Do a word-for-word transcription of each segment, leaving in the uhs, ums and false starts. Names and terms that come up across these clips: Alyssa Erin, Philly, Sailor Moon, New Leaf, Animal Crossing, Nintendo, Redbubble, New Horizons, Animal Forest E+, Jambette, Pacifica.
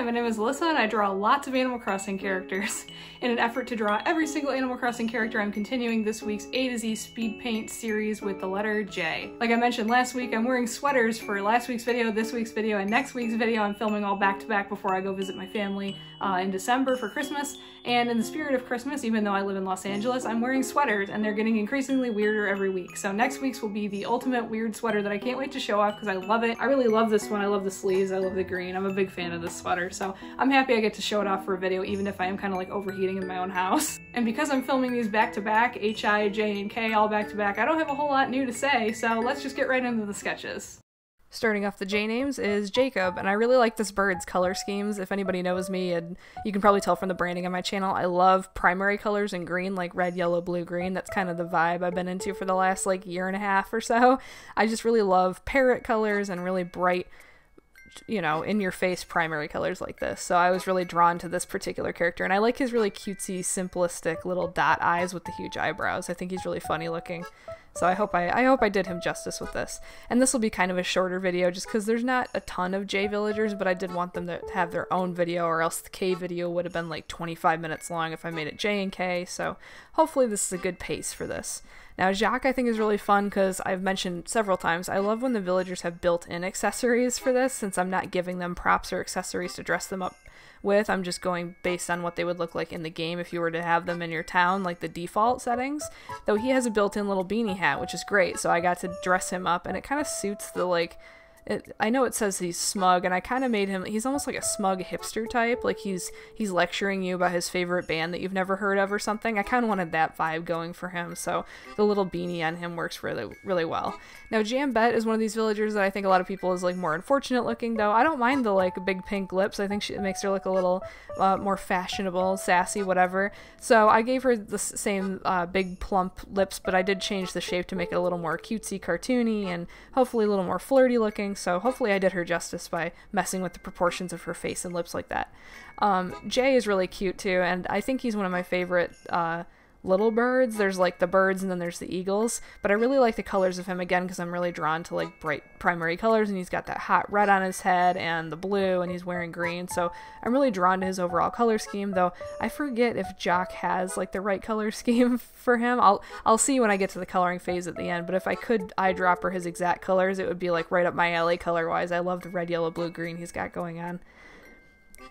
Hi, my name is Alyssa and I draw lots of Animal Crossing characters. In an effort to draw every single Animal Crossing character, I'm continuing this week's A to Z speed paint series with the letter J. Like I mentioned last week, I'm wearing sweaters for last week's video, this week's video, and next week's video. I'm filming all back to back before I go visit my family uh, in December for Christmas. And in the spirit of Christmas, even though I live in Los Angeles, I'm wearing sweaters and they're getting increasingly weirder every week. So next week's will be the ultimate weird sweater that I can't wait to show off because I love it. I really love this one. I love the sleeves. I love the green. I'm a big fan of this sweater. So I'm happy I get to show it off for a video, even if I am kind of like overheating in my own house. And because I'm filming these back to back, H, I, J, and K all back to back, I don't have a whole lot new to say, so let's just get right into the sketches. Starting off the J names is Jacob, and I really like this bird's color schemes. If anybody knows me, and you can probably tell from the branding on my channel, I love primary colors in green, like red, yellow, blue, green. That's kind of the vibe I've been into for the last like year and a half or so. I just really love parrot colors and really bright, you know, in your face primary colors like this. So I was really drawn to this particular character, and I like his really cutesy, simplistic little dot eyes with the huge eyebrows. I think he's really funny looking. So I hope I, I hope I did him justice with this. And this will be kind of a shorter video just because there's not a ton of J villagers, but I did want them to have their own video, or else the K video would have been like twenty-five minutes long if I made it J and K. So hopefully this is a good pace for this. Now Jacques I think is really fun because I've mentioned several times, I love when the villagers have built-in accessories for this, since I'm not giving them props or accessories to dress them up with. I'm just going based on what they would look like in the game if you were to have them in your town, like the default settings. Though he has a built-in little beanie hat, which is great, so I got to dress him up, and it kind of suits the, like, it, I know it says he's smug, and I kind of made him, he's almost like a smug hipster type, like he's he's lecturing you about his favorite band that you've never heard of or something. I kind of wanted that vibe going for him, so the little beanie on him works really, really well. Now Jambette is one of these villagers that I think a lot of people is like more unfortunate looking, though I don't mind the like big pink lips. I think she, it makes her look a little uh, more fashionable, sassy, whatever. So I gave her the same uh, big plump lips, but I did change the shape to make it a little more cutesy, cartoony, and hopefully a little more flirty looking. So hopefully I did her justice by messing with the proportions of her face and lips like that. Um, Jay is really cute too, and I think he's one of my favorite uh, little birds. There's like the birds and then there's the eagles, but I really like the colors of him again because I'm really drawn to like bright primary colors, and he's got that hot red on his head and the blue, and he's wearing green, so I'm really drawn to his overall color scheme, though I forget if Jacques has like the right color scheme for him. I'll I'll see when I get to the coloring phase at the end, but if I could eyedropper his exact colors, it would be like right up my alley color wise. I love the red, yellow, blue, green he's got going on.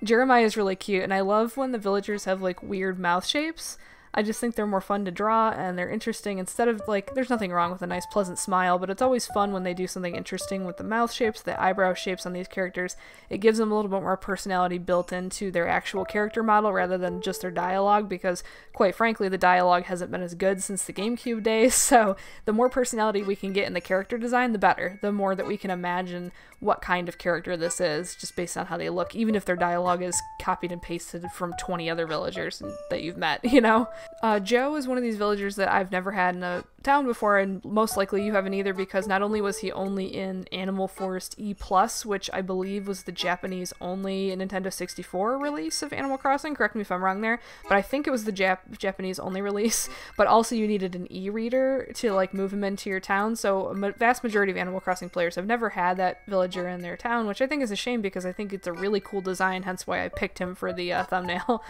Jeremiah is really cute, and I love when the villagers have like weird mouth shapes. I just think they're more fun to draw and they're interesting instead of like, there's nothing wrong with a nice pleasant smile, but it's always fun when they do something interesting with the mouth shapes, the eyebrow shapes on these characters. It gives them a little bit more personality built into their actual character model rather than just their dialogue, because quite frankly the dialogue hasn't been as good since the GameCube days, so the more personality we can get in the character design, the better. The more that we can imagine what kind of character this is just based on how they look, even if their dialogue is copied and pasted from twenty other villagers that you've met, you know? Uh, Joe is one of these villagers that I've never had in a town before, and most likely you haven't either, because not only was he only in Animal Forest E plus, which I believe was the Japanese only Nintendo sixty-four release of Animal Crossing, correct me if I'm wrong there, but I think it was the Jap Japanese only release, but also you needed an e-reader to like move him into your town, so a vast majority of Animal Crossing players have never had that villager in their town, which I think is a shame because I think it's a really cool design, hence why I picked him for the uh, thumbnail.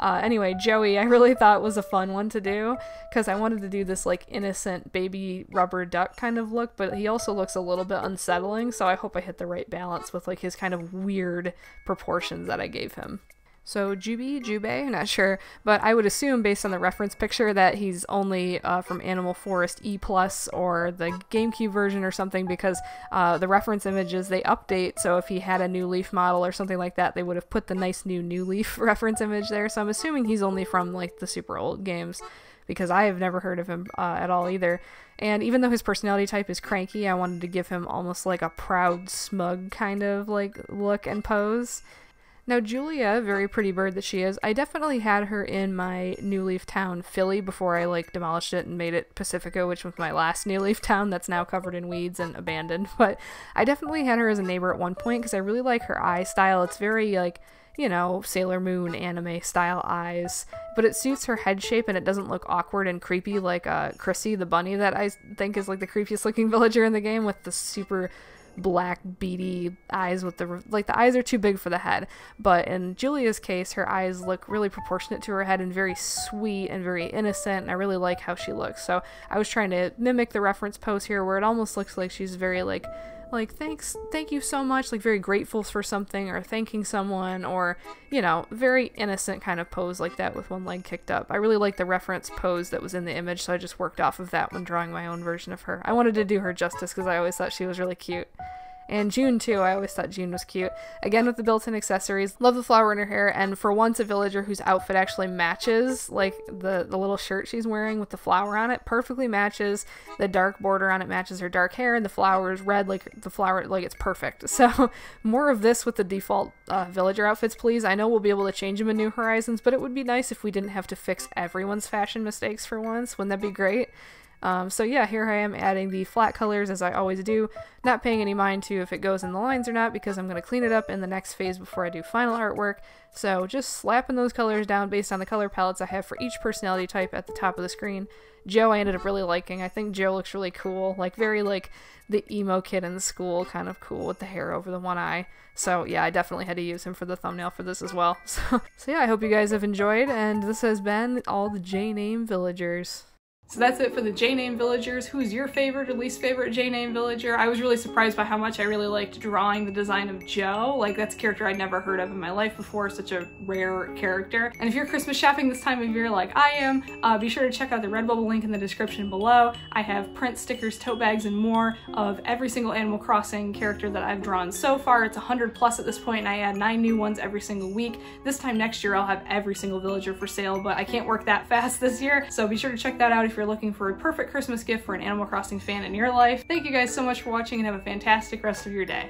Uh, anyway, Joey I really thought was a fun one to do because I wanted to do this like innocent baby rubber duck kind of look, but he also looks a little bit unsettling, so I hope I hit the right balance with like his kind of weird proportions that I gave him. So Jubei, Jubei, I'm not sure, but I would assume based on the reference picture that he's only uh, from Animal Forest E plus or the GameCube version or something, because uh, the reference images, they update, so if he had a New Leaf model or something like that, they would have put the nice new New Leaf reference image there, so I'm assuming he's only from like the super old games, because I have never heard of him uh, at all either. And even though his personality type is cranky, I wanted to give him almost like a proud, smug kind of like look and pose. Now Julia, very pretty bird that she is, I definitely had her in my New Leaf town, Philly, before I like demolished it and made it Pacifica, which was my last New Leaf town that's now covered in weeds and abandoned, but I definitely had her as a neighbor at one point because I really like her eye style. It's very like, you know, Sailor Moon anime style eyes, but it suits her head shape and it doesn't look awkward and creepy like uh, Chrissy the bunny that I think is like the creepiest looking villager in the game with the super black beady eyes with the, like, the eyes are too big for the head. But in Julia's case, her eyes look really proportionate to her head and very sweet and very innocent, and I really like how she looks. So I was trying to mimic the reference pose here, where it almost looks like she's very like like thanks thank you so much, like very grateful for something or thanking someone, or, you know, very innocent kind of pose like that with one leg kicked up. I really like the reference pose that was in the image, so I just worked off of that when drawing my own version of her. I wanted to do her justice because I always thought she was really cute. And June too, I always thought June was cute. Again with the built-in accessories, love the flower in her hair, and for once a villager whose outfit actually matches, like the, the little shirt she's wearing with the flower on it perfectly matches, the dark border on it matches her dark hair, and the flower is red, like the flower, like it's perfect. So more of this with the default uh, villager outfits please. I know we'll be able to change them in New Horizons, but it would be nice if we didn't have to fix everyone's fashion mistakes for once. Wouldn't that be great? Um, so yeah, here I am adding the flat colors as I always do, not paying any mind to if it goes in the lines or not, because I'm going to clean it up in the next phase before I do final artwork. So just slapping those colors down based on the color palettes I have for each personality type at the top of the screen. Joe I ended up really liking. I think Joe looks really cool, like very like the emo kid in school kind of cool with the hair over the one eye. So yeah, I definitely had to use him for the thumbnail for this as well. So, so yeah, I hope you guys have enjoyed, and this has been all the J-Name Villagers. So that's it for the J-Name Villagers. Who's your favorite or least favorite J-Name Villager? I was really surprised by how much I really liked drawing the design of Joe. Like, that's a character I'd never heard of in my life before, such a rare character. And if you're Christmas shopping this time of year like I am, uh, be sure to check out the Redbubble link in the description below. I have prints, stickers, tote bags, and more of every single Animal Crossing character that I've drawn so far. It's one hundred plus at this point, and I add nine new ones every single week. This time next year, I'll have every single villager for sale, but I can't work that fast this year, so be sure to check that out if you're looking for a perfect Christmas gift for an Animal Crossing fan in your life. Thank you guys so much for watching, and have a fantastic rest of your day.